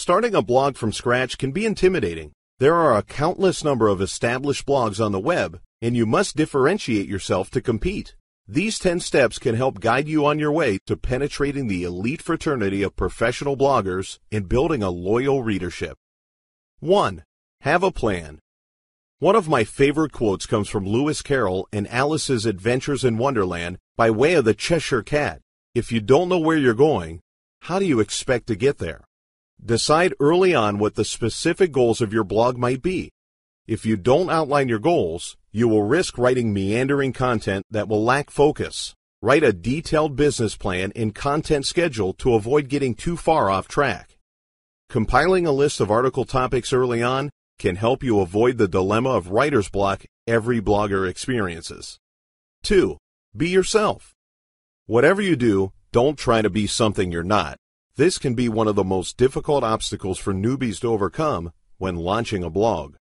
Starting a blog from scratch can be intimidating. There are a countless number of established blogs on the web, and you must differentiate yourself to compete. These 10 steps can help guide you on your way to penetrating the elite fraternity of professional bloggers and building a loyal readership. 1. Have a plan. One of my favorite quotes comes from Lewis Carroll in Alice's Adventures in Wonderland by way of the Cheshire Cat. If you don't know where you're going, how do you expect to get there? Decide early on what the specific goals of your blog might be. If you don't outline your goals, you will risk writing meandering content that will lack focus. Write a detailed business plan and content schedule to avoid getting too far off track. Compiling a list of article topics early on can help you avoid the dilemma of writer's block every blogger experiences. 2. Be yourself. Whatever you do, don't try to be something you're not. This can be one of the most difficult obstacles for newbies to overcome when launching a blog.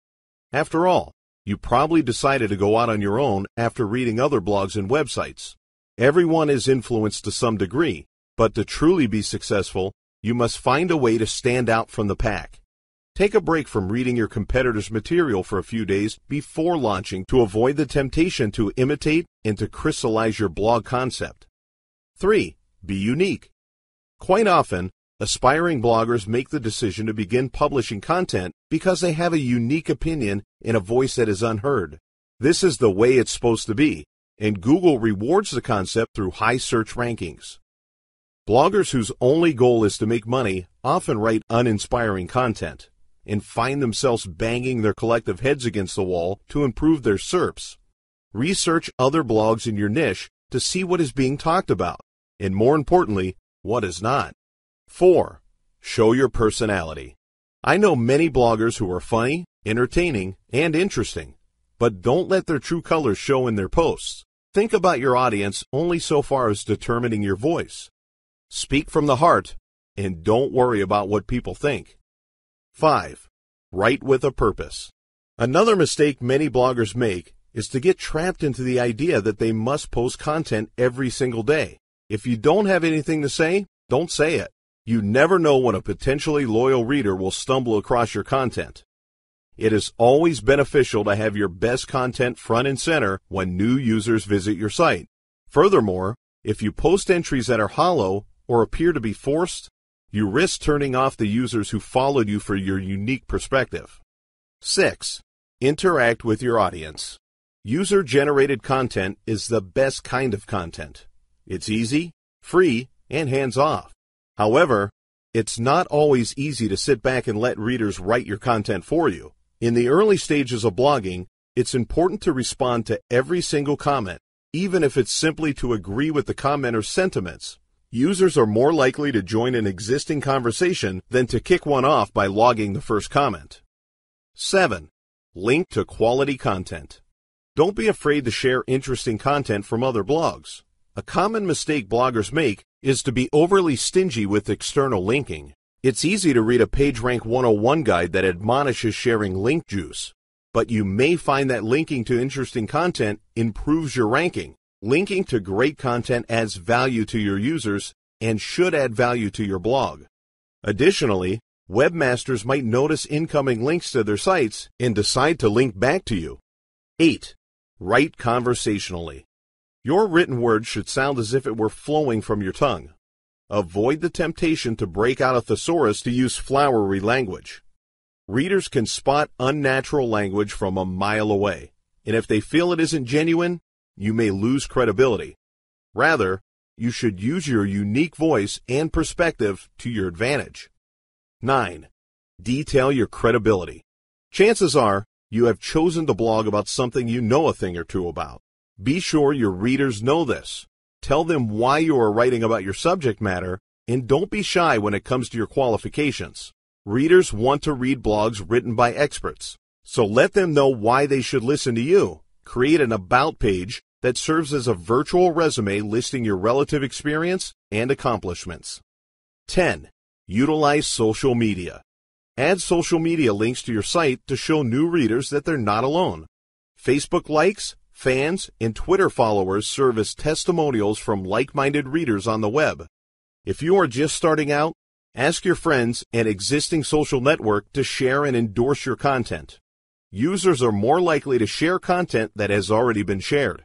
After all, you probably decided to go out on your own after reading other blogs and websites. Everyone is influenced to some degree, but to truly be successful, you must find a way to stand out from the pack. Take a break from reading your competitors' material for a few days before launching to avoid the temptation to imitate and to crystallize your blog concept. 3. Be unique. Quite often, aspiring bloggers make the decision to begin publishing content because they have a unique opinion and a voice that is unheard. This is the way it's supposed to be, and Google rewards the concept through high search rankings. Bloggers whose only goal is to make money often write uninspiring content and find themselves banging their collective heads against the wall to improve their SERPs. Research other blogs in your niche to see what is being talked about, and more importantly, what is not. 4. Show your personality. I know many bloggers who are funny, entertaining, and interesting, but don't let their true colors show in their posts. Think about your audience only so far as determining your voice. Speak from the heart, and don't worry about what people think. 5. Write with a purpose. Another mistake many bloggers make is to get trapped into the idea that they must post content every single day. If you don't have anything to say, don't say it. You never know when a potentially loyal reader will stumble across your content. It is always beneficial to have your best content front and center when new users visit your site. Furthermore, if you post entries that are hollow or appear to be forced, you risk turning off the users who followed you for your unique perspective. 6. Interact with your audience. User-generated content is the best kind of content. It's easy, free, and hands-off. However, it's not always easy to sit back and let readers write your content for you. In the early stages of blogging, it's important to respond to every single comment, even if it's simply to agree with the commenter's sentiments. Users are more likely to join an existing conversation than to kick one off by logging the first comment. 7. Link to quality content. Don't be afraid to share interesting content from other blogs. A common mistake bloggers make is to be overly stingy with external linking. It's easy to read a PageRank 101 guide that admonishes sharing link juice, but you may find that linking to interesting content improves your ranking. Linking to great content adds value to your users and should add value to your blog. Additionally, webmasters might notice incoming links to their sites and decide to link back to you. 8. Write conversationally. Your written words should sound as if it were flowing from your tongue. Avoid the temptation to break out a thesaurus to use flowery language. Readers can spot unnatural language from a mile away, and if they feel it isn't genuine, you may lose credibility. Rather, you should use your unique voice and perspective to your advantage. 9. Detail your credibility. Chances are, you have chosen to blog about something you know a thing or two about. Be sure your readers know this. Tell them why you are writing about your subject matter, and don't be shy when it comes to your qualifications. Readers want to read blogs written by experts, so let them know why they should listen to you. Create an about page that serves as a virtual resume listing your relative experience and accomplishments. 10. Utilize social media. Add social media links to your site to show new readers that they're not alone. Facebook likes, fans, and Twitter followers serve as testimonials from like-minded readers on the web. If you are just starting out, Ask your friends and existing social network to share and endorse your content. Users are more likely to share content that has already been shared.